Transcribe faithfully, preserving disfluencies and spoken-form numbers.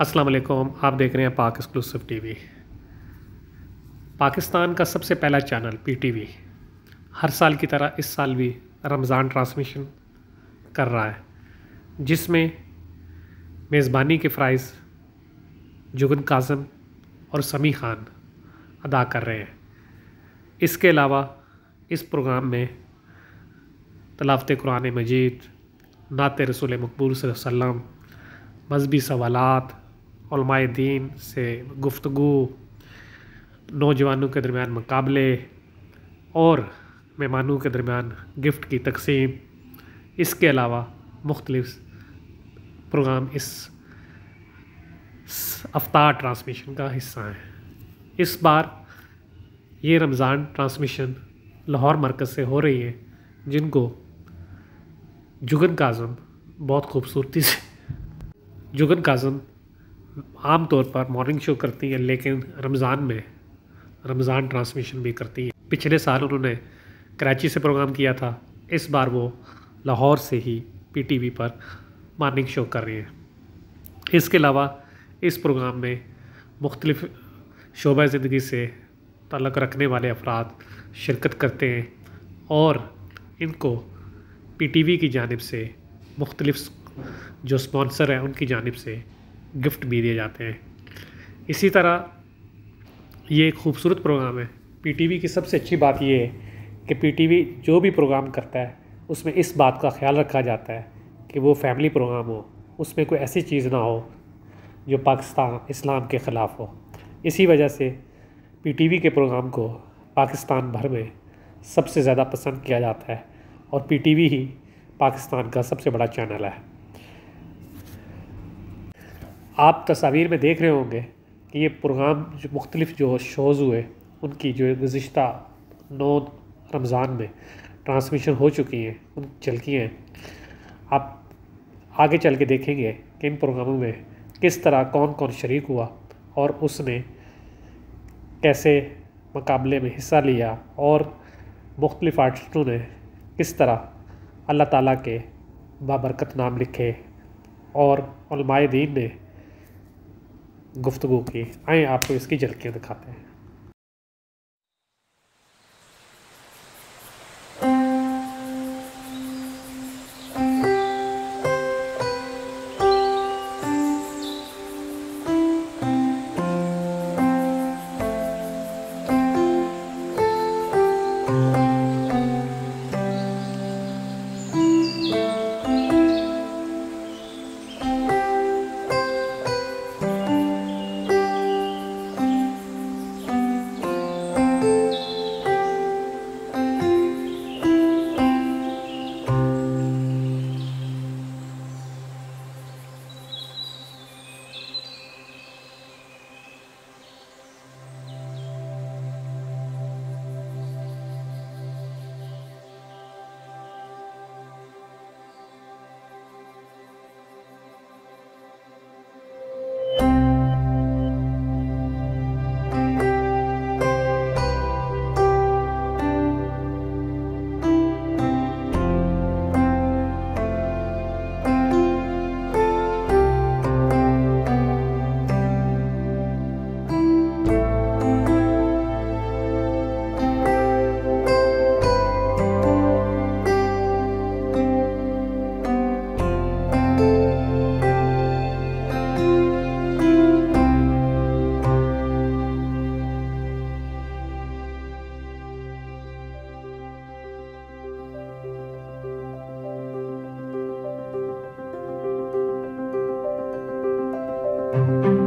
अस्सलाम वालेकुम, आप देख रहे हैं पाक एक्सक्लूसव टीवी। पाकिस्तान का सबसे पहला चैनल पीटीवी हर साल की तरह इस साल भी रमज़ान ट्रांसमिशन कर रहा है, जिसमें मेज़बानी के फ़राइज़ जुगन काज़िम और समी खान अदा कर रहे हैं। इसके अलावा इस प्रोग्राम में तलावत कुरान मजीद, नात रसूल मकबूल सल्लल्लाहु अलैहि वसल्लम, मजहबी सवालात, उलमाए दीन से गुफ्तगू, नौजवानों के दरमियान मुकाबले और मेहमानों के दरमियान गिफ्ट की तकसीम। इसके अलावा मुख्तलिफ प्रोग्राम इस अफ्तार ट्रांसमिशन का हिस्सा हैं। इस बार ये रमज़ान ट्रांसमिशन लाहौर मरकज़ से हो रही है, जिनको जुगन काज़िम बहुत खूबसूरती से जुगन काज़िम आम तौर पर मॉर्निंग शो करती है, लेकिन रमज़ान में रमज़ान ट्रांसमिशन भी करती है। पिछले साल उन्होंने कराची से प्रोग्राम किया था, इस बार वो लाहौर से ही पीटीवी पर मॉर्निंग शो कर रही है। इसके अलावा इस प्रोग्राम में मुख्तलिफ शोबा ज़िंदगी से ताल्लुक़ रखने वाले अफराद शिरकत करते हैं और इनको पीटीवी की जानिब से मुख्तलिफ जो स्पॉन्सर हैं उनकी जानिब से गिफ्ट भी दिए जाते हैं। इसी तरह ये एक खूबसूरत प्रोग्राम है। पीटीवी की सबसे अच्छी बात यह है कि पीटीवी जो भी प्रोग्राम करता है उसमें इस बात का ख्याल रखा जाता है कि वो फैमिली प्रोग्राम हो, उसमें कोई ऐसी चीज़ ना हो जो पाकिस्तान इस्लाम के ख़िलाफ़ हो। इसी वजह से पीटीवी के प्रोग्राम को पाकिस्तान भर में सबसे ज़्यादा पसंद किया जाता है और पीटीवी ही पाकिस्तान का सबसे बड़ा चैनल है। आप तस्वीर में देख रहे होंगे कि ये प्रोग्राम जो मुख्तलिफ जो शोज़ हुए उनकी जो गुज़िश्ता नौ रमज़ान में ट्रांसमिशन हो चुकी हैं उन झलकी हैं। आप आगे चल के देखेंगे कि इन प्रोग्रामों में किस तरह कौन कौन शरीक हुआ और उसने कैसे मुकाबले में हिस्सा लिया और मुख्तलिफ आर्टिस्टों ने किस तरह अल्लाह ताला के बाबरकत नाम लिखे और उलमाए दीन ने गुफ्तगू की। आए आपको इसकी झलकियाँ दिखाते हैं। Thank you.